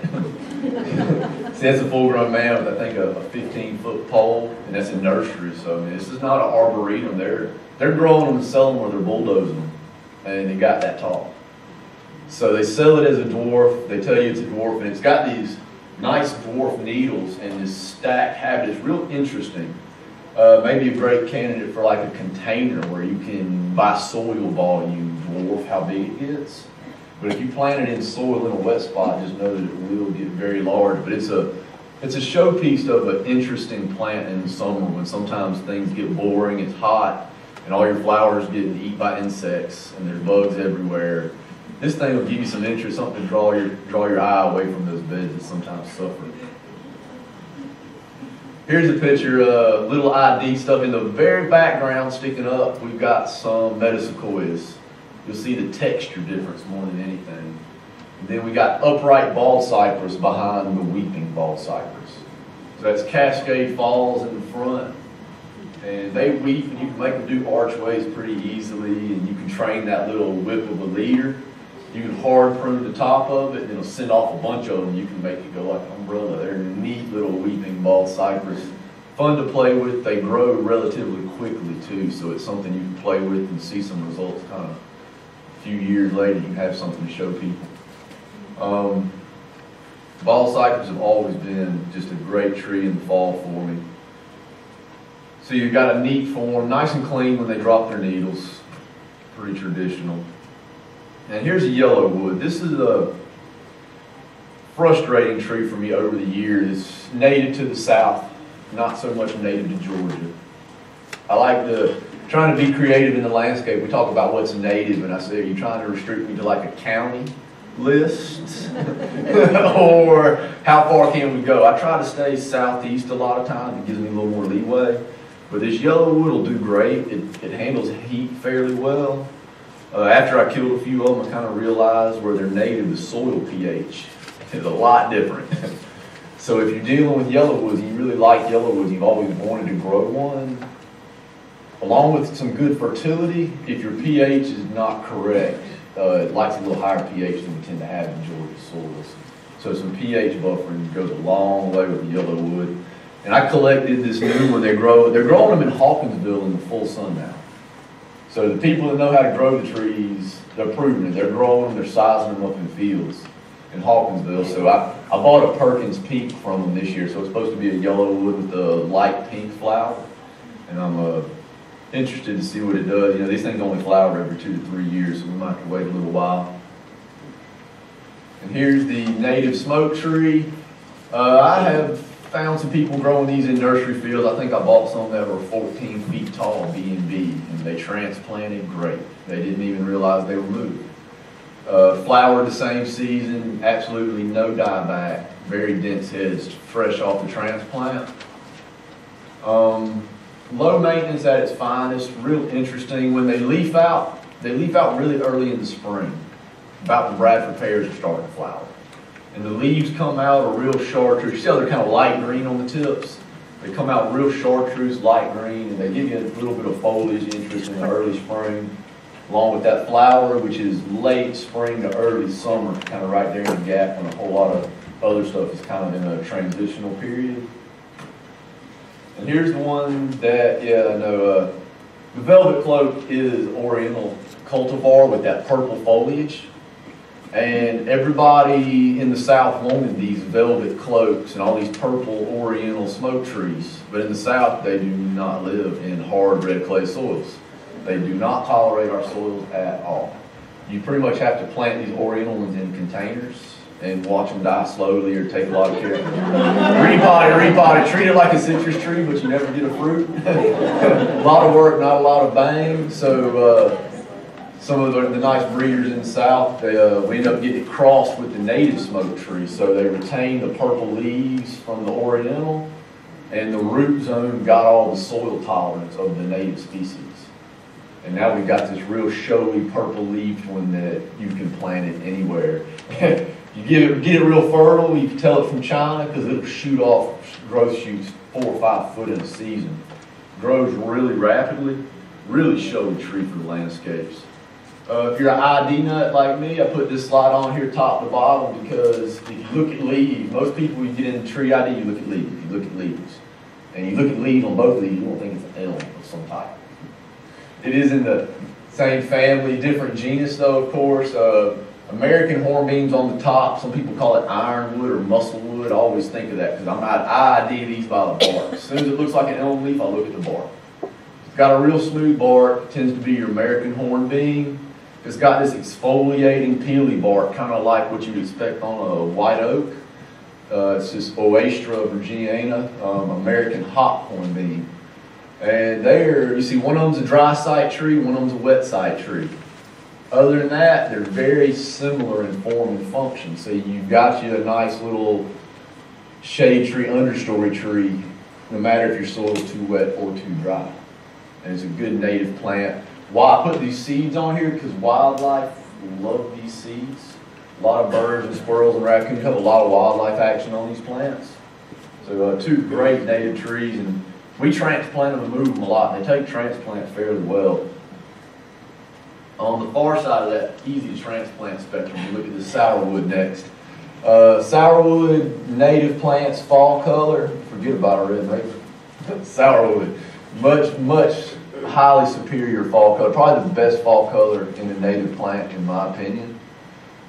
See, that's a full-grown man with I think a fifteen-foot pole, and that's a nursery. So I mean, this is not an arboretum. They're they're growing them and selling them, or they're bulldozing them, and it got that tall. So they sell it as a dwarf, they tell you it's a dwarf, and it's got these nice dwarf needles and this stacked habit. It's real interesting. Uh, maybe a great candidate for like a container where you can, by soil volume, dwarf how big it gets. But if you plant it in soil in a wet spot, just know that it will get very large. But it's a it's a showpiece of an interesting plant in the summer when sometimes things get boring, it's hot, and all your flowers get eaten by insects and there's bugs everywhere. This thing will give you some interest, something to draw your draw your eye away from those beds that sometimes suffer. Here's a picture of uh, little I D stuff in the very background sticking up. We've got some metasequoias. You'll see the texture difference more than anything. And then we got upright bald cypress behind the weeping bald cypress. So that's Cascade Falls in the front. And they weep, and you can make them do archways pretty easily, and you can train that little whip of a leader. You can hard prune the top of it, and it'll send off a bunch of them. You can make it go like an umbrella. They're neat little weeping bald cypress. Fun to play with. They grow relatively quickly, too, so it's something you can play with and see some results kind of a few years later. You have something to show people. Um, bald cypress have always been just a great tree in the fall for me. So you've got a neat form, nice and clean when they drop their needles. Pretty traditional. And here's a yellow wood. This is a frustrating tree for me over the years. It's native to the South, not so much native to Georgia. I like the, trying to be creative in the landscape. We talk about what's native, and I say, are you trying to restrict me to like a county list? Or how far can we go? I try to stay southeast a lot of times. It gives me a little more leeway. But this yellow wood will do great. It, it handles heat fairly well. Uh, after I killed a few of them, I kind of realized where they're native, the soil pH is a lot different. So if you're dealing with yellowwoods and you really like yellowwoods, you've always wanted to grow one, along with some good fertility, if your pH is not correct, uh, it likes a little higher pH than we tend to have in Georgia soils. So some pH buffering goes a long way with the yellowwood. And I collected this new one. They grow, they're growing them in Hawkinsville in the full sun now. So the people that know how to grow the trees, they're proving it. They're growing them, they're sizing them up in fields in Hawkinsville. So I, I bought a Perkins Pink from them this year. So it's supposed to be a yellow wood with a light pink flower. And I'm uh, interested to see what it does. You know, these things only flower every two to three years, so we might have to wait a little while. And here's the native smoke tree. Uh, I have found some people growing these in nursery fields. I think I bought some that were fourteen feet tall B and B, and they transplanted great. They didn't even realize they were moving. Uh, flowered the same season, absolutely no dieback, very dense heads, fresh off the transplant. Um, low maintenance at its finest, real interesting. When they leaf out, they leaf out really early in the spring, about when Bradford pears are starting to flower. And the leaves come out a real chartreuse. You see how they're kind of light green on the tips? They come out real chartreuse, light green, and they give you a little bit of foliage interest in the early spring, along with that flower, which is late spring to early summer, kind of right there in the gap when a whole lot of other stuff is kind of in a transitional period. And here's the one that, yeah, I know, uh, the velvet cloak is oriental cultivar with that purple foliage. And everybody in the South wanted these velvet cloaks and all these purple oriental smoke trees. But in the South, they do not live in hard red clay soils. They do not tolerate our soils at all. You pretty much have to plant these oriental ones in containers and watch them die slowly or take a lot of care. repot it, repot it, treat it like a citrus tree, but you never get a fruit. A lot of work, not a lot of bang. So, uh, some of the, the nice breeders in the South, they, uh, we end up getting it crossed with the native smoke tree. So they retain the purple leaves from the oriental, and the root zone got all the soil tolerance of the native species. And now we've got this real showy purple-leaved one that you can plant it anywhere. You get it, get it real fertile, you can tell it from China, because it'll shoot off growth shoots four or five foot in a season. Grows really rapidly, really showy tree for the landscapes. Uh, if you're an I D nut like me, I put this slide on here top to bottom because if you look at leaves, most people you get in tree I D, you look at leaves, you look at leaves. And you look at leaves on both leaves, you don't think it's an elm of some type. It is in the same family, different genus though, of course. Uh, American hornbeams on the top. Some people call it ironwood or musclewood. I always think of that because I'm not, I I D these by the bark. As soon as it looks like an elm leaf, I look at the bark. It's got a real smooth bark. It tends to be your American hornbeam. It's got this exfoliating, peely bark, kind of like what you would expect on a white oak. Uh, it's this Oastra virginiana, um, American hop hornbeam. And there, you see one of them's a dry site tree, one of them's a wet site tree. Other than that, they're very similar in form and function. So you've got you a nice little shade tree, understory tree, no matter if your soil is too wet or too dry. And it's a good native plant. Why I put these seeds on here? Because wildlife love these seeds. A lot of birds and squirrels and raccoons have a lot of wildlife action on these plants. So uh, two great native trees, and we transplant them and move them a lot. They take transplant fairly well. On the far side of that easy transplant spectrum, we look at the sourwood next. Uh, sourwood native plants, fall color. Forget about a red maple. Sourwood, much much highly superior fall color. Probably the best fall color in the native plant, in my opinion.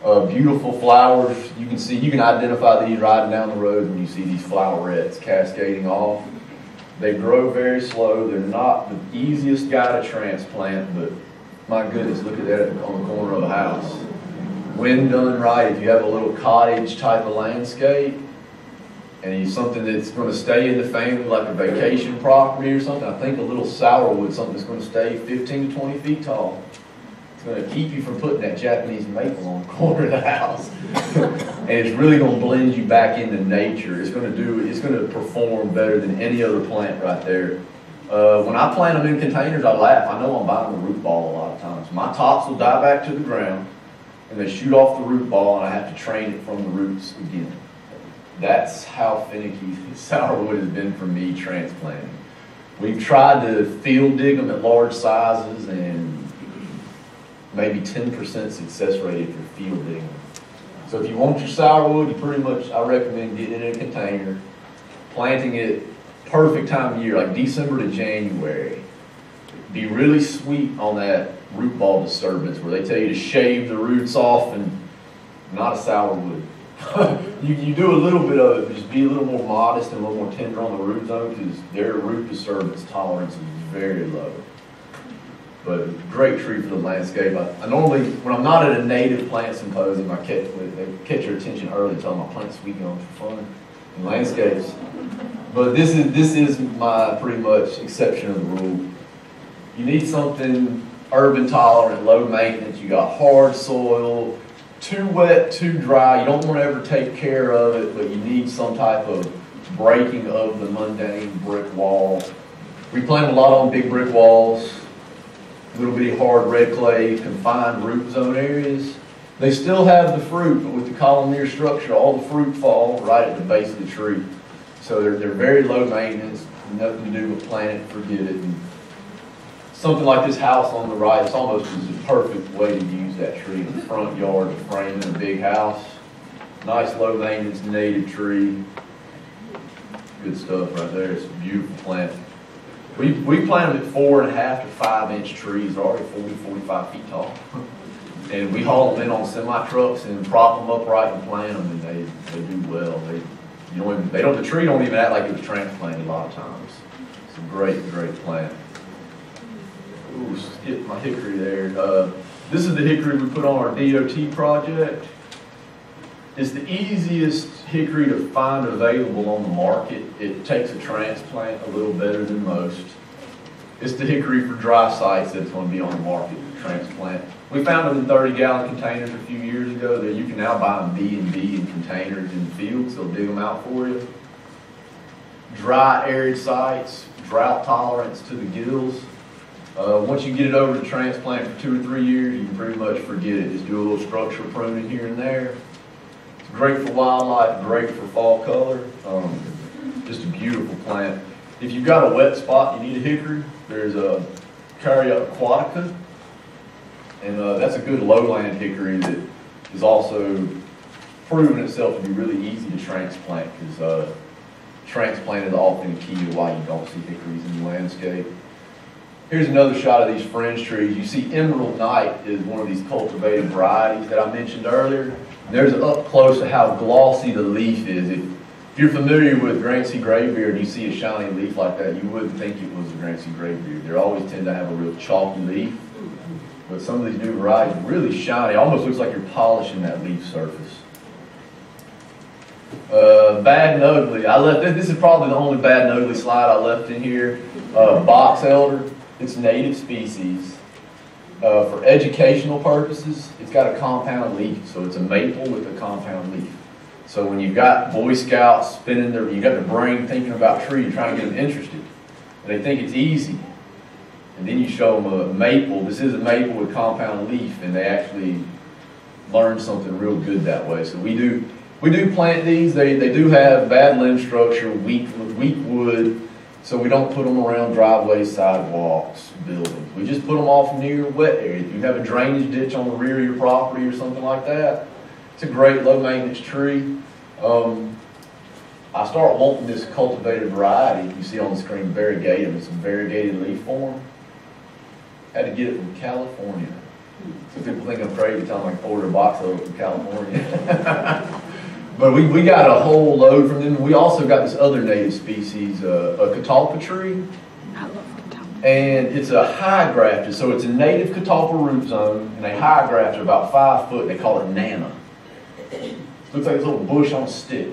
Uh, beautiful flowers. You can see, you can identify these riding down the road when you see these flowerets cascading off. They grow very slow. They're not the easiest guy to transplant, but my goodness, look at that on the corner of a house. When done right, if you have a little cottage type of landscape, and it's something that's going to stay in the family, like a vacation property or something, I think a little sourwood, something that's going to stay fifteen to twenty feet tall. It's going to keep you from putting that Japanese maple on the corner of the house. And it's really going to blend you back into nature. It's going to do, it's going to perform better than any other plant right there. Uh, when I plant them in containers, I laugh. I know I'm buying them a root ball a lot of times. My tops will die back to the ground, and they shoot off the root ball, and I have to train it from the roots again. That's how finicky sourwood has been for me transplanting. We've tried to field dig them at large sizes, and maybe ten percent success rate if you're field digging. So if you want your sourwood, you pretty much, I recommend getting it in a container, planting it. Perfect time of year, like December to January. Be really sweet on that root ball disturbance where they tell you to shave the roots off, and not a sourwood. you, you do a little bit of it, but just be a little more modest and a little more tender on the root zone, because their root disturbance tolerance is very low. But great tree for the landscape. I, I normally, when I'm not at a native plant symposium, I catch, they catch your attention early and tell them my plant's sweet going for fun and landscapes. But this is, this is my pretty much exception of the rule. You need something urban tolerant, low maintenance. You got hard soil, too wet, too dry. You don't want to ever take care of it, but you need some type of breaking of the mundane brick wall. We plant a lot on big brick walls, a little bitty hard red clay, confined root zone areas. They still have the fruit, but with the columnar structure, all the fruit fall right at the base of the tree. So they're, they're very low maintenance, nothing to do but plant it, forget it. And something like this house on the right, it's almost the perfect way to use that tree in the front yard to frame in a big house. Nice low maintenance native tree. Good stuff right there, it's a beautiful plant. We, we plant them at four and a half to five inch trees, they're already forty, forty-five feet tall. And we haul them in on semi trucks and prop them upright and plant them, and they, they do well. They, You know, they don't, the tree don't even act like it was transplanted a lot of times. It's a great, great plant. Ooh, skip my hickory there. Uh, this is the hickory we put on our D O T project. It's the easiest hickory to find available on the market. It takes a transplant a little better than most. It's the hickory for dry sites that's going to be on the market to transplant. We found them in thirty gallon containers a few years ago. That you can now buy them B and B in containers in fields. They'll dig them out for you. Dry, arid sites, drought tolerance to the gills. Uh, once you get it over to transplant for two or three years, you can pretty much forget it. Just do a little structural pruning here and there. It's great for wildlife, great for fall color. Um, just a beautiful plant. If you've got a wet spot, you need a hickory. There's a Caria aquatica. And uh, that's a good lowland hickory that is also proven itself to be really easy to transplant, because uh, transplant is often key to why you don't see hickories in the landscape. Here's another shot of these fringe trees. You see Emerald Knight is one of these cultivated varieties that I mentioned earlier. And there's up close to how glossy the leaf is. If, if you're familiar with Grancy Graybeard and you see a shiny leaf like that, you wouldn't think it was a Grancy Graybeard. They always tend to have a real chalky leaf. But some of these new varieties are really shiny. It almost looks like you're polishing that leaf surface. Uh, bad and ugly. I left, this is probably the only bad and ugly slide I left in here. Uh, box elder. It's native species. Uh, for educational purposes, it's got a compound leaf, so it's a maple with a compound leaf. So when you've got Boy Scouts spinning their, you've got their brain thinking about trees, trying to get them interested, and they think it's easy. And then you show them a maple. This is a maple with compound leaf, and they actually learn something real good that way. So we do, we do plant these. They they do have bad limb structure, weak weak wood. So we don't put them around driveways, sidewalks, buildings. We just put them off near your wet area. If you have a drainage ditch on the rear of your property or something like that, it's a great low-maintenance tree. Um, I start wanting this cultivated variety. You see on the screen variegatum. It's a variegated leaf form. I had to get it from California. So people think I'm crazy the time I order a box of it from California. But we, we got a whole load from them. We also got this other native species, uh, a catalpa tree. I love catalpa. And it's a high grafted, so it's a native catalpa root zone, and a high grafted about five foot. They call it Nana. Looks like this little bush on a stick.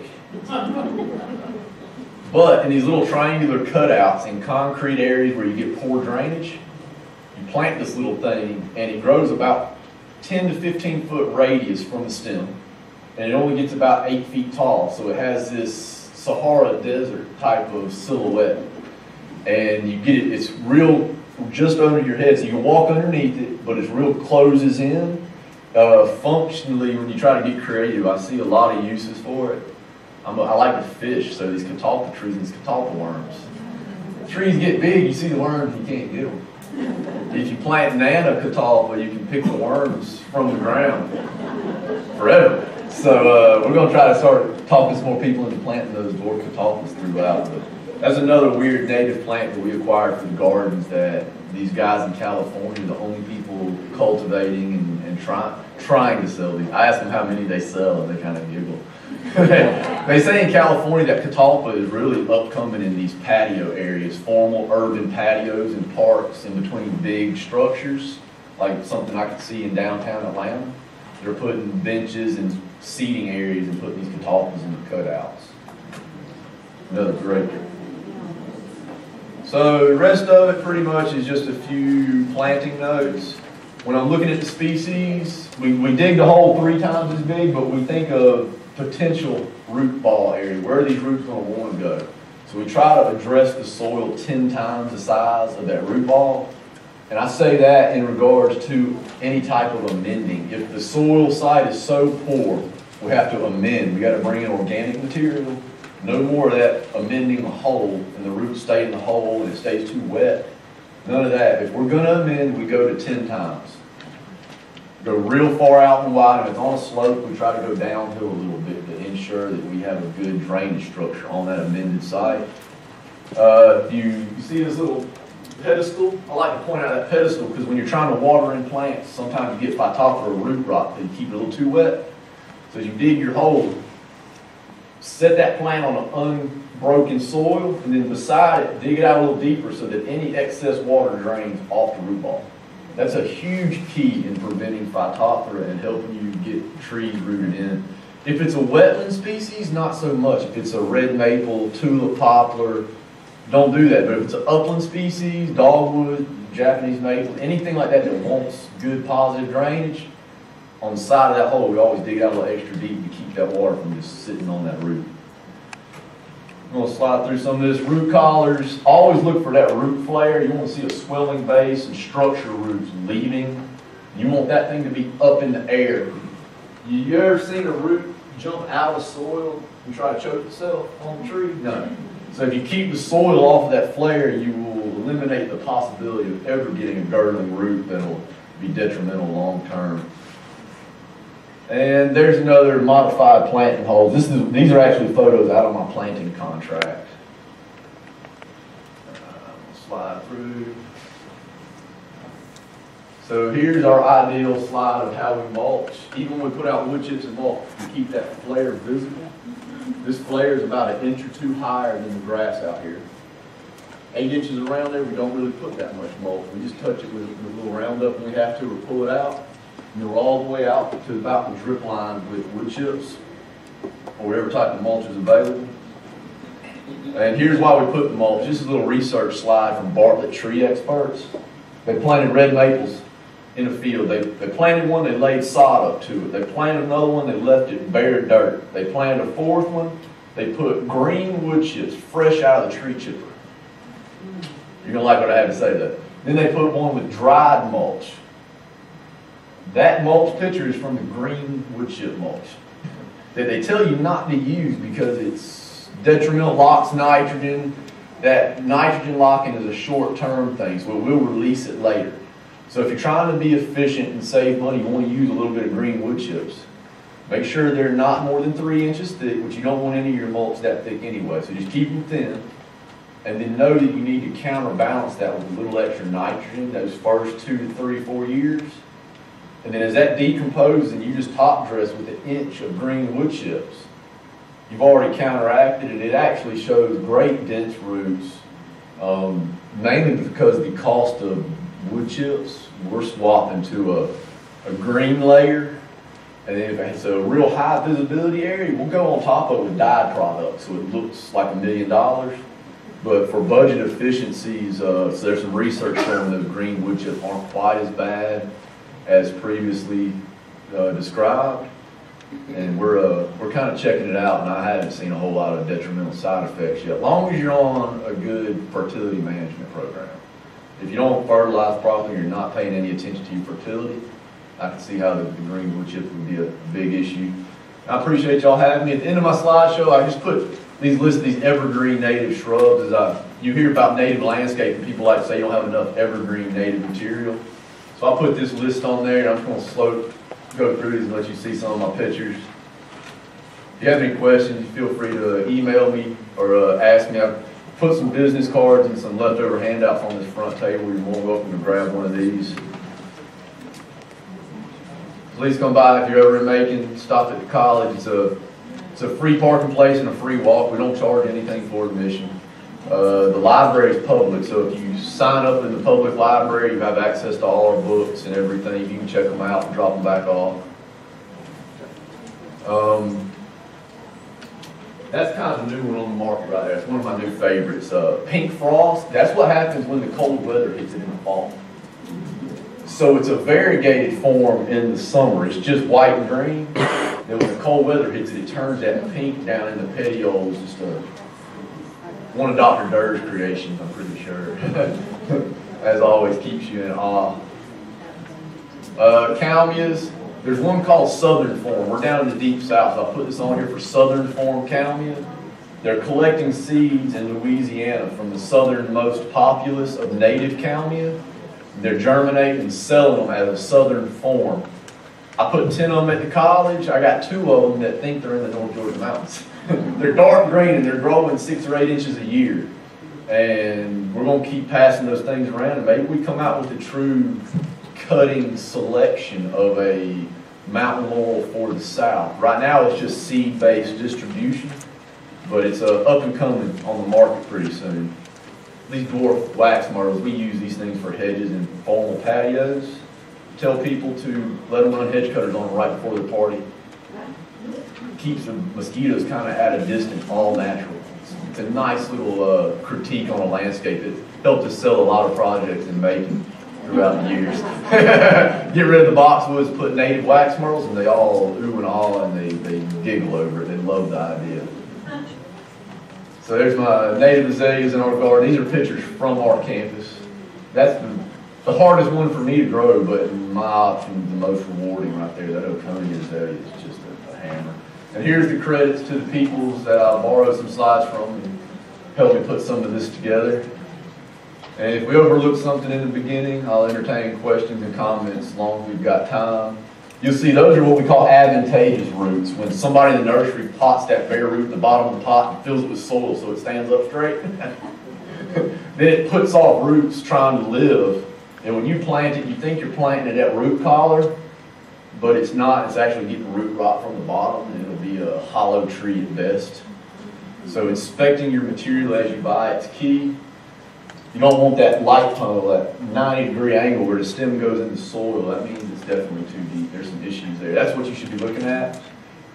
But in these little triangular cutouts in concrete areas where you get poor drainage, you plant this little thing, and it grows about ten to fifteen foot radius from the stem. And it only gets about eight feet tall, so it has this Sahara desert type of silhouette. And you get it, it's real just under your head, so you can walk underneath it, but it's real closes in. Uh, functionally, when you try to get creative, I see a lot of uses for it. I'm a, I like to fish, so these catalpa trees, these catalpa worms. The trees get big, you see the worms, you can't get them. If you plant Nana catalpa, you can pick the worms from the ground forever. So uh, we're going to try to start talking to more people into planting those dwarf catalpas throughout. But that's another weird native plant that we acquired from the gardens that these guys in California, the only people cultivating and, and try, trying to sell these. I asked them how many they sell, and they kind of giggle. They say in California that catalpa is really upcoming in these patio areas, formal urban patios and parks in between big structures, like something I could see in downtown Atlanta. They're putting benches and seating areas and putting these catalpas in the cutouts. Another great. So the rest of it pretty much is just a few planting notes. When I'm looking at the species, we, we dig the hole three times as big, but we think of potential root ball area. Where are these roots going to want to go? So we try to address the soil ten times the size of that root ball. And I say that in regards to any type of amending. If the soil site is so poor, we have to amend. We got to bring in organic material. No more of that amending the hole and the roots stay in the hole and it stays too wet. None of that. If we're going to amend, we go to ten times. Go real far out and wide. If it's on a slope, we try to go downhill a little bit to ensure that we have a good drainage structure on that amended site. Uh, you, you see this little pedestal. I like to point out that pedestal because when you're trying to water in plants, sometimes you get Phytophthora or root rot that you keep it a little too wet. So as you dig your hole, set that plant on an unbroken soil, and then beside it, dig it out a little deeper so that any excess water drains off the root ball. That's a huge key in preventing Phytophthora and helping you get trees rooted in. If it's a wetland species, not so much. If it's a red maple, tulip poplar, don't do that. But if it's an upland species, dogwood, Japanese maple, anything like that that wants good positive drainage, on the side of that hole, we always dig out a little extra deep to keep that water from just sitting on that root. I'm going to slide through some of this. Root collars, always look for that root flare. You want to see a swelling base and structure roots leaving. You want that thing to be up in the air. You ever seen a root jump out of soil and try to choke itself on the tree? No. So if you keep the soil off of that flare, you will eliminate the possibility of ever getting a girdling root that will be detrimental long term. And there's another modified planting hole. This is, these are actually photos out of my planting contract. Uh, slide through. So here's our ideal slide of how we mulch. Even when we put out wood chips and mulch, we keep that flare visible. This flare is about an inch or two higher than the grass out here. Eight inches around there, we don't really put that much mulch. We just touch it with, with a little Roundup when we have to, or pull it out. And we're all the way out to about the drip line with wood chips, or whatever type of mulch is available. And here's why we put the mulch. This is a little research slide from Bartlett Tree Experts. They planted red maples in a field. They, they planted one, they laid sod up to it. They planted another one, they left it bare dirt. They planted a fourth one, they put green wood chips fresh out of the tree chipper. You're gonna like what I have to say though. Then they put one with dried mulch. That mulch picture is from the green wood chip mulch that they tell you not to use because it's detrimental, locks nitrogen. That nitrogen locking is a short-term thing, so we'll release it later. So if you're trying to be efficient and save money, you want to use a little bit of green wood chips. Make sure they're not more than three inches thick, which you don't want any of your mulch that thick anyway. So just keep them thin, and then know that you need to counterbalance that with a little extra nitrogen those first two to three, four years. And then as that decomposes and you just top dress with an inch of green wood chips, you've already counteracted it. It actually shows great dense roots, um, mainly because the cost of wood chips, we're swapping to a, a green layer. And then if it's a real high visibility area, we'll go on top of it with dye products, so it looks like a million dollars. But for budget efficiencies, uh, so there's some research showing those green wood chips aren't quite as bad as previously uh, described. And we're uh, we're kind of checking it out, and I haven't seen a whole lot of detrimental side effects yet. As long as you're on a good fertility management program, if you don't fertilize properly, you're not paying any attention to your fertility. I can see how the, the green wood chip would be a big issue. I appreciate y'all having me. At the end of my slideshow, I just put these list of these evergreen native shrubs. As I you hear about native landscape, and people like to say you don't have enough evergreen native material. So I put this list on there, and I'm just going to slope. Go through these and let you see some of my pictures. If you have any questions, feel free to email me or uh, ask me. I've put some business cards and some leftover handouts on this front table. You're more welcome to grab one of these. Please come by if you're ever in Macon. Stop at the college. It's a, it's a free parking place and a free walk. We don't charge anything for admission. Uh, the library is public, so if you sign up in the public library, you have access to all our books and everything. You can check them out and drop them back off. Um, that's kind of a new one on the market right there. It's one of my new favorites. Uh, pink frost, that's what happens when the cold weather hits it in the fall. So it's a variegated form in the summer. It's just white and green. Then when the cold weather hits it, it turns that pink down in the petioles and stuff. One of Doctor Durr's creations, I'm pretty sure. As always, keeps you in awe. Uh, Calamias, there's one called Southern Form. We're down in the deep south. I put this on here for Southern Form Calamia. They're collecting seeds in Louisiana from the southernmost populace of native Calamia. They're germinating and selling them as a Southern Form. I put ten of them at the college. I got two of them that think they're in the North Georgia mountains. They're dark green and they're growing six or eight inches a year. And we're gonna keep passing those things around, and maybe we come out with a true cutting selection of a mountain laurel for the South. Right now it's just seed-based distribution, but it's uh, up and coming on the market pretty soon. These dwarf wax myrtles, we use these things for hedges and formal patios. Tell people to let them run hedge cutters on right before the party. Keeps the mosquitoes kind of at a distance, all natural. It's a nice little uh, critique on a landscape. It helped us sell a lot of projects in Macon throughout the years. Get rid of the boxwoods, put native wax myrtles, and they all ooh and ah, and they, they giggle over it. They love the idea. So there's my native azaleas in our garden. These are pictures from our campus. That's the The hardest one for me to grow, but in my option, the most rewarding right there. That Oconee azalea is just a, a hammer. And here's the credits to the peoples that I borrowed some slides from and helped me put some of this together. And if we overlook something in the beginning, I'll entertain questions and comments as long as we've got time. You'll see those are what we call advantageous roots. When somebody in the nursery pots that bare root at the bottom of the pot and fills it with soil so it stands up straight, then it puts off roots trying to live And when you plant it, you think you're planting it at root collar, but it's not. It's actually getting root rot from the bottom, and it'll be a hollow tree at best. So inspecting your material as you buy it's key. You don't want that light tunnel, that ninety degree angle where the stem goes in the soil. That means it's definitely too deep. There's some issues there. That's what you should be looking at.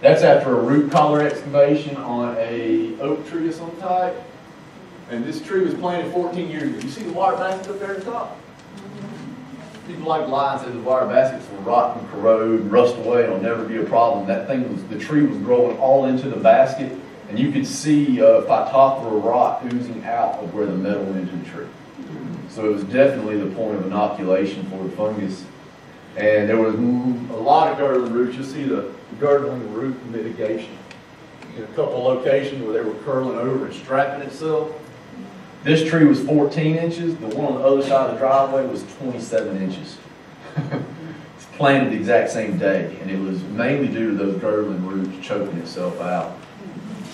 That's after a root collar excavation on an oak tree of some type. And this tree was planted fourteen years ago. You see the wire baskets up there at the top? People like lying and say the wire baskets will rot and corrode and rust away. It'll never be a problem. That thing was, the tree was growing all into the basket. And you could see uh, Phytophthora rot oozing out of where the metal went into the tree. So it was definitely the point of inoculation for the fungus. And there was a lot of girdling roots. You'll see the girdling root mitigation. In a couple locations where they were curling over and strapping itself. This tree was fourteen inches. The one on the other side of the driveway was twenty-seven inches. It's planted the exact same day. And it was mainly due to those girdling roots choking itself out.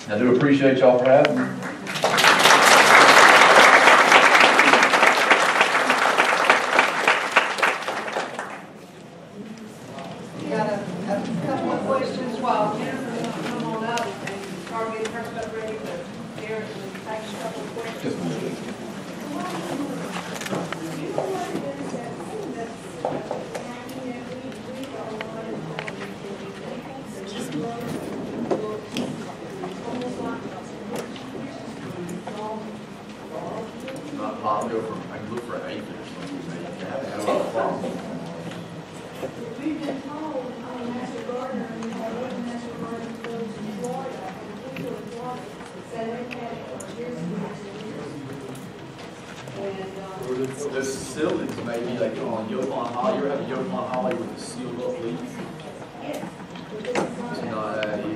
I do appreciate y'all for having me. We got a, a couple of questions while Jennifer's going to come on up and start getting her stuff ready, but Derrick will take a couple of questions. It's not that easy.